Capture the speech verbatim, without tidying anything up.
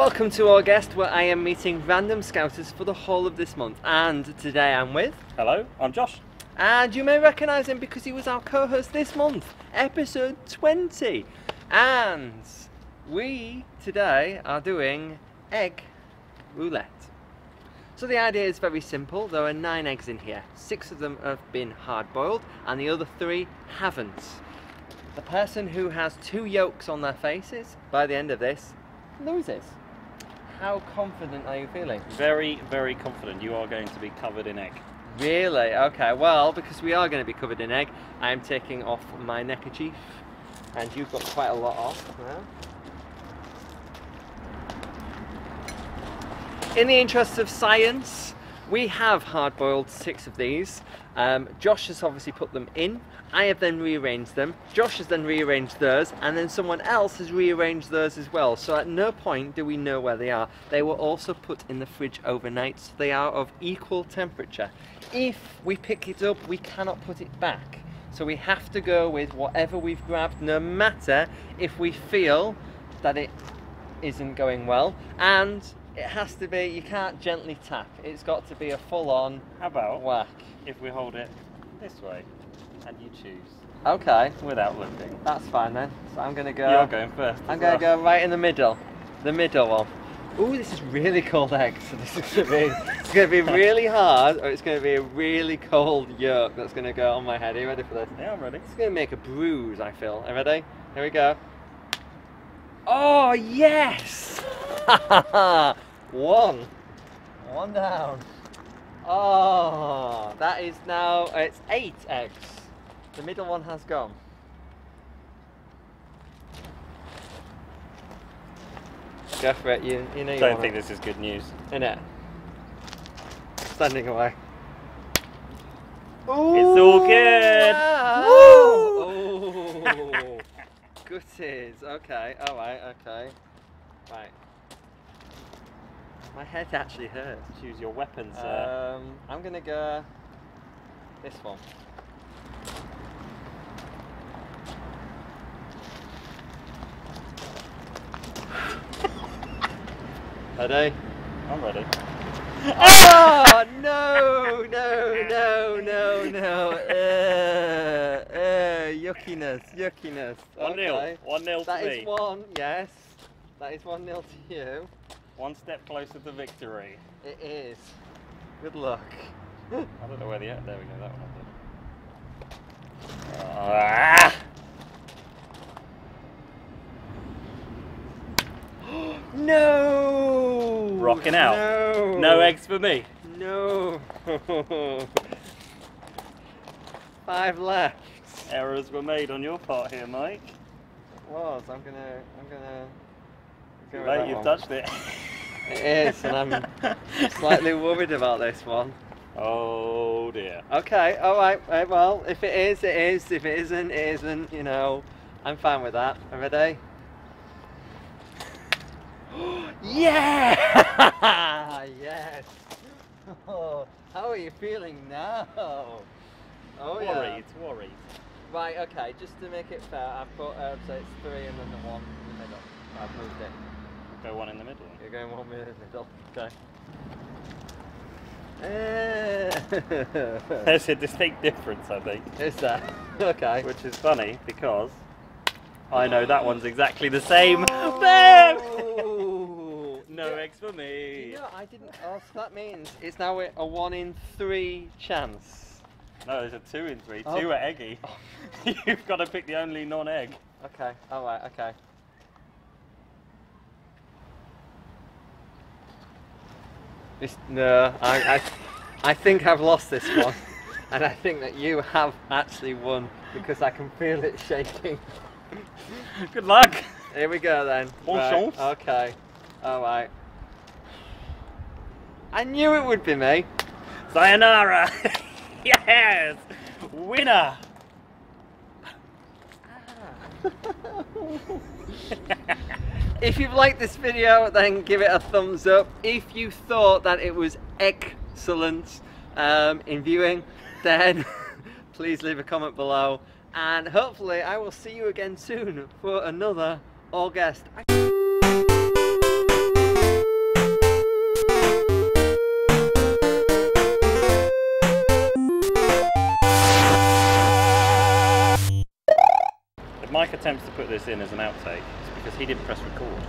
Welcome to Our Guest, where I am meeting random scouters for the whole of this month, and today I'm with... Hello, I'm Josh. And you may recognise him because he was our co-host this month, episode twenty. And we today are doing egg roulette. So the idea is very simple. There are nine eggs in here. Six of them have been hard-boiled and the other three haven't. The person who has two yolks on their faces by the end of this loses. How confident are you feeling? Very, very confident. You are going to be covered in egg. Really? Okay, well, because we are going to be covered in egg, I am taking off my neckerchief, and you've got quite a lot off now. In the interests of science, we have hard-boiled six of these. Um, Josh has obviously put them in. I have then rearranged them. Josh has then rearranged theirs, and then someone else has rearranged theirs as well. So at no point do we know where they are. They were also put in the fridge overnight, so they are of equal temperature. If we pick it up, we cannot put it back. So we have to go with whatever we've grabbed, no matter if we feel that it isn't going well. And it has to be, you can't gently tap. It's got to be a full-on How about whack. If we hold it this way? And you choose. Okay. Without looking. That's fine then. So I'm going to go... You're going first. I'm going to go right in the middle. The middle one. Ooh, this is really cold eggs. So this is going to be... It's going to be really hard, or it's going to be a really cold yolk that's going to go on my head. Are you ready for this? Yeah, I'm ready. It's going to make a bruise, I feel. Are you ready? Here we go. Oh, yes! One. One down. Oh, that is now... It's eight eggs. The middle one has gone. Go for it, you, you know you I don't think it. This is good news. Innit? Standing away. Ooh, it's all good! Wow. Woo! Oh, goodies. Okay, alright, okay. Right. My head actually hurts. Choose your weapons, sir. Um, I'm gonna go... this one. Ready? I'm ready. Oh no, no, no, no, no. Uh, uh, yuckiness, yuckiness. One okay. nil. One nil to that me. That is one, yes. That is one nil to you. One step closer to victory. It is. Good luck. I don't know where the... There we go, that one I did. Ah! No! Rocking out. No. No eggs for me. No. Five left. Errors were made on your part here, Mike. It was. I'm gonna. I'm gonna. Go Mate, you've one. touched it. It is, and I'm slightly worried about this one. Oh dear. Okay. All right. Right. Well, if it is, it is. If it isn't, it isn't. You know, I'm fine with that. Are you ready? Yeah! Yes! Oh, how are you feeling now? Oh, worried, yeah. worried. Right, okay, just to make it fair, I've put, uh, so it's three and then the one in the middle. I've moved it. Go one in the middle. You're going one in the middle, okay. Uh, There's a distinct difference, I think. Is there? Okay. Which is funny, because I know that one's exactly the same. Oh. No eggs for me. You know, I didn't. Oh, so that means it's now a one in three chance. No, there's a two in three. Oh. Two are eggy. Oh. You've got to pick the only non-egg. Okay. All right. Okay. This, no, I, I, I think I've lost this one, and I think that you have actually won because I can feel it shaking. Good luck. Here we go then. Bon right, chance. Okay. Alright. I knew it would be me. Sayonara! Yes! Winner! Ah. If you've liked this video, then give it a thumbs up. If you thought that it was excellent um, in viewing, then please leave a comment below. And hopefully I will see you again soon for another Our Guest. Mike attempts to put this in as an outtake, it's because he didn't press record.